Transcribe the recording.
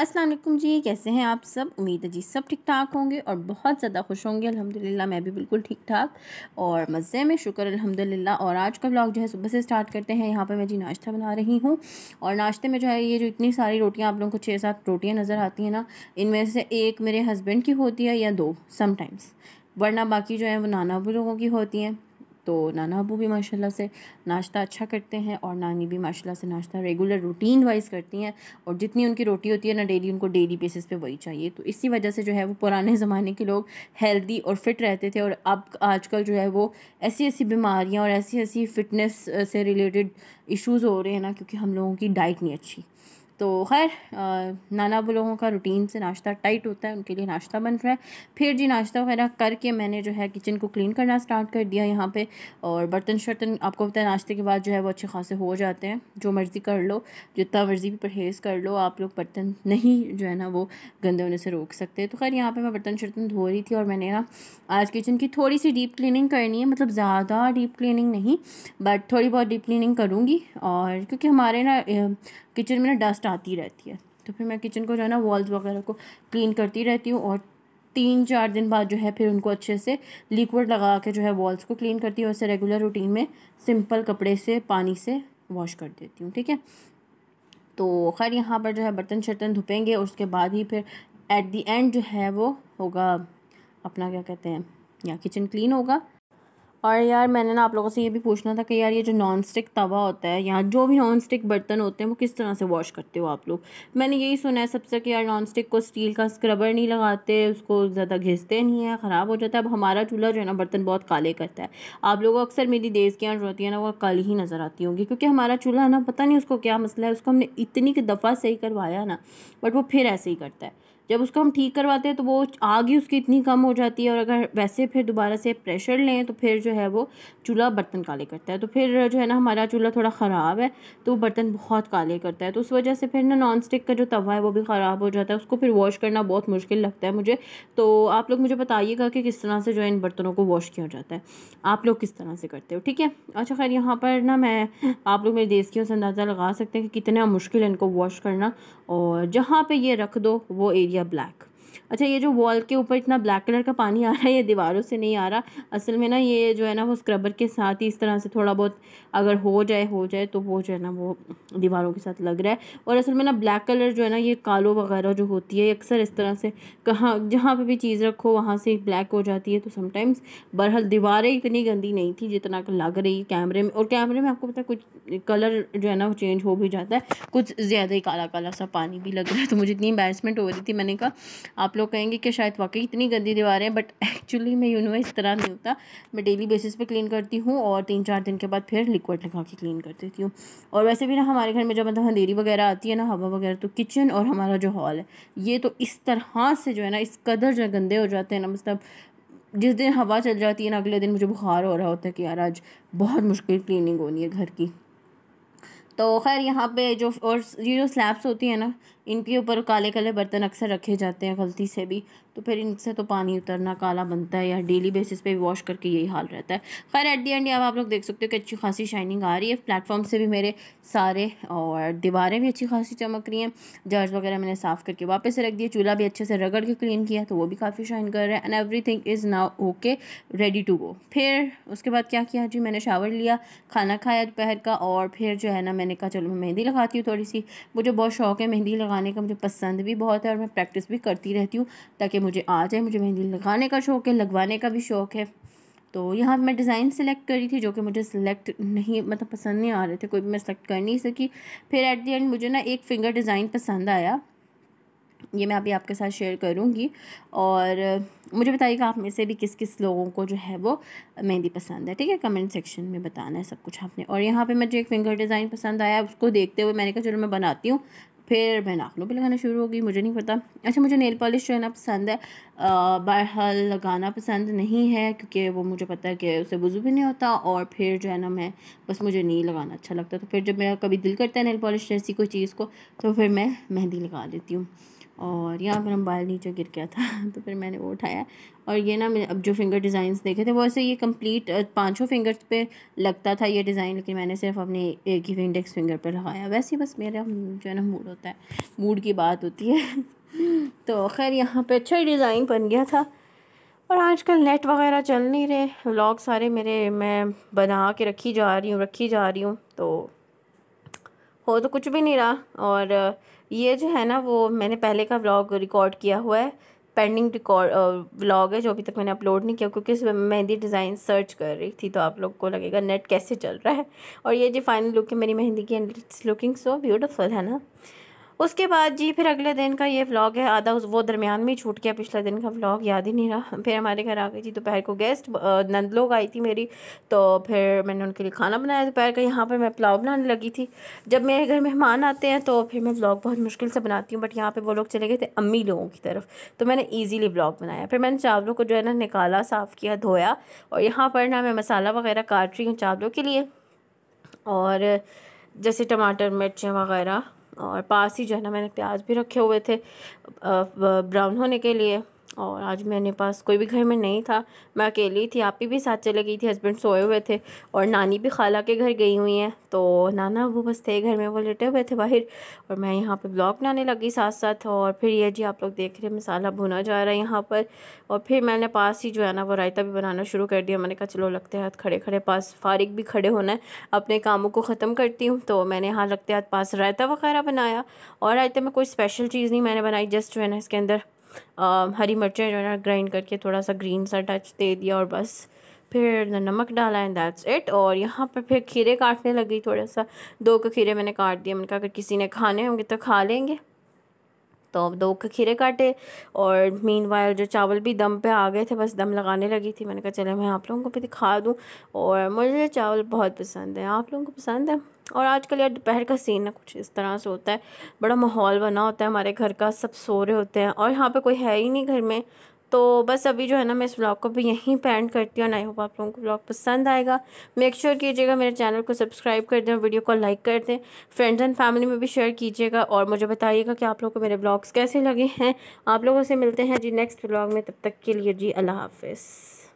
अस्सलाम वालेकुम जी, कैसे हैं आप सब। उम्मीद है जी सब ठीक ठाक होंगे और बहुत ज़्यादा खुश होंगे। अल्हम्दुलिल्लाह मैं भी बिल्कुल ठीक ठाक और मज़े में, शुक्र अल्हम्दुलिल्लाह। और आज का व्लॉग जो है सुबह से स्टार्ट करते हैं। यहाँ पे मैं जी नाश्ता बना रही हूँ और नाश्ते में जो है ये जो इतनी सारी रोटियाँ, आप लोगों को 6-7 रोटियाँ नज़र आती हैं ना, इनमें से एक मेरे हस्बैंड की होती है या दो समटाइम्स, वरना बाकी जो है वो नाना अबू लोगों की होती हैं। तो नाना अबू भी माशाल्लाह से नाश्ता अच्छा करते हैं और नानी भी माशाल्लाह से नाश्ता रेगुलर रूटीन वाइज करती हैं और जितनी उनकी रोटी होती है ना डेली, उनको डेली बेसिस पे वही चाहिए। तो इसी वजह से जो है वो पुराने ज़माने के लोग हेल्दी और फिट रहते थे और अब आजकल जो है वो ऐसी ऐसी बीमारियाँ और ऐसी ऐसी फ़िटनेस से रिलेटेड इश्यूज़ हो रहे हैं ना, क्योंकि हम लोगों की डाइट नहीं अच्छी। तो खैर नाना अबू लोगों का रूटीन से नाश्ता टाइट होता है, उनके लिए नाश्ता बन रहा है। फिर जी नाश्ता वगैरह करके मैंने जो है किचन को क्लीन करना स्टार्ट कर दिया यहाँ पे। और बर्तन शर्तन आपको पता है नाश्ते के बाद जो है वो अच्छे खासे हो जाते हैं, जो मर्ज़ी कर लो, जितना मर्ज़ी भी परहेज़ कर लो, आप लोग बर्तन नहीं जो है ना वो गंदे होने से रोक सकते। तो खैर यहाँ पर मैं बर्तन शर्तन धो रही थी और मैंने ना आज किचन की थोड़ी सी डीप क्लीनिंग करनी है, मतलब ज़्यादा डीप क्लीनिंग नहीं बट थोड़ी बहुत डीप क्लीनिंग करूँगी। और क्योंकि हमारे ना किचन में ना डस्ट आती रहती है, तो फिर मैं किचन को जो है ना वॉल्स वगैरह को क्लीन करती रहती हूँ और 3-4 दिन बाद जो है फिर उनको अच्छे से लिक्विड लगा के जो है वॉल्स को क्लीन करती हूँ। ऐसे रेगुलर रूटीन में सिंपल कपड़े से पानी से वॉश कर देती हूँ, ठीक है। तो खैर यहाँ पर जो है बर्तन शर्तन धुपेंगे और उसके बाद ही फिर एट दी एंड जो है वो होगा अपना क्या कहते हैं या किचन क्लीन होगा। और यार मैंने ना आप लोगों से ये भी पूछना था कि यार ये जो नॉन स्टिक तवा होता है या जो भी नॉन स्टिक बर्तन होते हैं वो किस तरह से वॉश करते हो आप लोग। मैंने यही सुना है सबसे कि यार नॉन स्टिक को स्टील का स्क्रबर नहीं लगाते, उसको ज़्यादा घिसते नहीं है, ख़राब हो जाता है। अब हमारा चूल्हा जो है ना बर्तन बहुत काले करता है। आप लोगों को अक्सर मेरी देश की जो होती है ना वो काली ही नज़र आती होंगी, क्योंकि हमारा चूल्हा ना पता नहीं उसको क्या मसला है, उसको हमने इतनी दफ़ा सही करवाया ना बट वो फिर ऐसे ही करता है। जब उसको हम ठीक करवाते हैं तो वो आग ही उसकी इतनी कम हो जाती है और अगर वैसे फिर दोबारा से प्रेशर लें तो फिर जो है वो चूल्हा बर्तन काले करता है। तो फिर जो है ना हमारा चूल्हा थोड़ा ख़राब है तो बर्तन बहुत काले करता है, तो उस वजह से फिर ना नॉन स्टिक का जो तवा है वो भी ख़राब हो जाता है, उसको फिर वॉश करना बहुत मुश्किल लगता है मुझे। तो आप लोग मुझे बताइएगा कि किस तरह से जो है इन बर्तनों को वॉश किया जाता है, आप लोग किस तरह से करते हो, ठीक है। अच्छा खैर यहाँ पर ना मैं आप लोग मेरे देशकियों से अंदाज़ा लगा सकते हैं कि कितना मुश्किल है इनको वॉश करना। और जहाँ पर ये रख दो वो या ब्लैक। अच्छा ये जो वॉल के ऊपर इतना ब्लैक कलर का पानी आ रहा है ये दीवारों से नहीं आ रहा, असल में ना ये जो है ना वो स्क्रबर के साथ ही इस तरह से थोड़ा बहुत अगर हो जाए तो वो जो है ना वो दीवारों के साथ लग रहा है। और असल में ना ब्लैक कलर जो है ना ये कालो वगैरह जो होती है अक्सर इस तरह से कहाँ जहाँ पे भी चीज़ रखो वहाँ से ब्लैक हो जाती है। तो समटाइम्स बहरहाल दीवारें इतनी गंदी नहीं थी जितना लग रही है कैमरे में। और कैमरे में आपको पता है कुछ कलर जो है ना वो चेंज हो भी जाता है, कुछ ज़्यादा ही काला काला सा पानी भी लग रहा है। तो मुझे इतनी एम्बैरसमेंट हो रही थी, मैंने कहा आप लोग कहेंगे कि शायद वाकई इतनी गंदी दीवारें हैं, बट एक्चुअली मैं इस तरह नहीं होता। मैं डेली बेसिस पे क्लीन करती हूँ और 3-4 दिन के बाद फिर लिक्विड लगा के क्लीन कर देती हूँ। और वैसे भी ना हमारे घर में जब मतलब अंधेरी वगैरह आती है ना, हवा वगैरह, तो किचन और हमारा जो हॉल है ये तो इस तरह से जो है ना इस कदर जो गंदे हो जाते हैं ना, मतलब जिस दिन हवा चल जाती है ना अगले दिन मुझे बुखार हो रहा होता है कि यार आज बहुत मुश्किल क्लीनिंग होनी है घर की। तो खैर यहाँ पे जो और ये जो स्लैब्स होती हैं ना इनके ऊपर काले काले बर्तन अक्सर रखे जाते हैं गलती से भी, तो फिर इनसे तो पानी उतरना काला बनता है या डेली बेसिस पे वॉश करके यही हाल रहता है। खैर एट दी एंड आप लोग देख सकते हो कि अच्छी खासी शाइनिंग आ रही है प्लेटफॉर्म से भी मेरे सारे, और दीवारें भी अच्छी खासी चमक रही हैं। जर्ज वगैरह मैंने साफ़ करके वापस रख दिया, चूल्हा भी अच्छे से रगड़ के क्लीन किया तो वो भी काफ़ी शाइन कर रहा है। And everything is now okay, ready to go. फिर उसके बाद क्या किया जी, मैंने शावर लिया, खाना खाया दोपहर का और फिर जो है ना मैंने कहा चलो मैं मेहंदी लगाती हूँ थोड़ी सी। मुझे बहुत शौक है मेहंदी लगाने का, मुझे पसंद भी बहुत है और मैं प्रैक्टिस भी करती रहती हूँ ताकि मुझे आ जाए। मुझे मेहंदी लगाने का शौक़ है, लगवाने का भी शौक़ है। तो यहाँ मैं डिज़ाइन सेलेक्ट कर रही थी जो कि मुझे सेलेक्ट नहीं मतलब पसंद नहीं आ रहे थे, कोई भी मैं सेलेक्ट कर नहीं सकी। फिर एट द एंड मुझे ना एक फिंगर डिज़ाइन पसंद आया, ये मैं अभी आपके साथ शेयर करूँगी। और मुझे बताइएगा आप में से भी किस किस लोगों को जो है वो मेहंदी पसंद है, ठीक है। कमेंट सेक्शन में बताना है सब कुछ आपने। और यहाँ पे मुझे एक फिंगर डिज़ाइन पसंद आया, उसको देखते हुए मैंने कहा चलो मैं बनाती हूँ। फिर मैं नाखनों पे लगाना शुरू हो गई, मुझे नहीं पता। अच्छा मुझे नेल पॉलिश जो है ना पसंद है, बहरहाल लगाना पसंद नहीं है क्योंकि वो मुझे पता है कि उससे वज़ू भी नहीं होता और फिर जो है ना मैं बस मुझे नहीं लगाना अच्छा लगता। तो फिर जब मेरा कभी दिल करता है नेल पॉलिश जैसी कोई चीज़ को तो फिर मैं मेहंदी लगा देती हूँ। और यहाँ पर मेरा मोबाइल नीचे गिर गया था तो फिर मैंने वो उठाया। और ये ना मैंने अब जो फिंगर डिज़ाइंस देखे थे वो ऐसे ये कंप्लीट पांचों फिंगर्स पे लगता था ये डिज़ाइन, लेकिन मैंने सिर्फ अपने एक ही इंडेक्स फिंगर पे लगाया। वैसे बस मेरा जो है ना मूड होता है, मूड की बात होती है। तो खैर यहाँ पर अच्छा ही डिज़ाइन बन गया था। और आजकल नेट वगैरह चल नहीं रहे, व्लॉग सारे मेरे मैं बना के रखी जा रही हूँ तो हो तो कुछ भी नहीं रहा। और ये जो है ना वो मैंने पहले का व्लॉग रिकॉर्ड किया हुआ है, पेंडिंग रिकॉर्ड व्लॉग है जो अभी तक मैंने अपलोड नहीं किया, क्योंकि इसमें मेहंदी डिज़ाइन सर्च कर रही थी। तो आप लोग को लगेगा नेट कैसे चल रहा है। और ये जो फाइनल लुक है मेरी मेहंदी की, and it's looking so beautiful, है ना। उसके बाद जी फिर अगले दिन का ये व्लॉग है, आधा वो दरमियान में ही छूट गया, पिछला दिन का व्लॉग याद ही नहीं रहा। फिर हमारे घर आ गई जी दोपहर को गेस्ट, नंद लोग आई थी मेरी, तो फिर मैंने उनके लिए खाना बनाया दोपहर का। यहाँ पर मैं पुलाव बनाने लगी थी। जब मेरे घर मेहमान आते हैं तो फिर मैं व्लॉग बहुत मुश्किल से बनाती हूँ, बट यहाँ पर वो लोग चले गए थे अम्मी लोगों की तरफ, तो मैंने ईजीली व्लॉग बनाया। फिर मैंने चावलों को जो है ना निकाला, साफ़ किया, धोया, और यहाँ पर ना मैं मसाला वगैरह काट रही हूँ चावलों के लिए, और जैसे टमाटर मिर्चें वगैरह। और पास ही जो है ना मैंने प्याज भी रखे हुए थे ब्राउन होने के लिए। और आज मेरे पास कोई भी घर में नहीं था, मैं अकेली थी, आप भी साथ चले गई थी, हस्बैंड सोए हुए थे, और नानी भी खाला के घर गई हुई हैं, तो नाना वो बस थे घर में, वो लेटे हुए थे बाहर, और मैं यहाँ पे ब्लॉग बनाने लगी साथ साथ। और फिर ये जी आप लोग देख रहे हैं मसाला भुना जा रहा है यहाँ पर। और फिर मैंने पास ही जो है ना वो रायता भी बनाना शुरू कर दिया। मैंने कहा चलो लगते हाथ खड़े खड़े, पास फारिग भी खड़े होना है, अपने कामों को ख़त्म करती हूँ। तो मैंने यहाँ लगते हाथ पास रायता वगैरह बनाया, और रायते में कोई स्पेशल चीज़ नहीं मैंने बनाई, जस्ट जो है ना इसके अंदर हरी मिर्चें जो है ना ग्राइंड करके थोड़ा सा ग्रीन सा टच दे दिया, और बस फिर नमक डाला, एंड दैट्स इट। और यहाँ पर फिर खीरे काटने लगी, थोड़ा सा 2 खीरे मैंने काट दिए। मैंने कहा अगर किसी ने खाने होंगे तो खा लेंगे, तो 2 खीरे काटे। और मीनवाइल जो चावल भी दम पे आ गए थे, बस दम लगाने लगी थी। मैंने कहा चले मैं आप लोगों को भी दिखा दूँ, और मुझे चावल बहुत पसंद है, आप लोगों को पसंद है। और आजकल यार दोपहर का सीन ना कुछ इस तरह से होता है, बड़ा माहौल बना होता है हमारे घर का, सब सो रहे होते हैं, और यहाँ पे कोई है ही नहीं घर में। तो बस अभी जो है ना मैं इस व्लॉग को भी यहीं पे एंड करती हूँ, और आई होप आप लोगों को व्लॉग पसंद आएगा। मेक श्योर कीजिएगा मेरे चैनल को सब्सक्राइब कर दें, वीडियो को लाइक कर दें, फ्रेंड्स एंड फैमिली में भी शेयर कीजिएगा, और मुझे बताइएगा कि आप लोगों को मेरे व्लॉग्स कैसे लगे हैं। आप लोगों से मिलते हैं जी नेक्स्ट व्लॉग में, तब तक के लिए जी अल्लाह हाफिज़।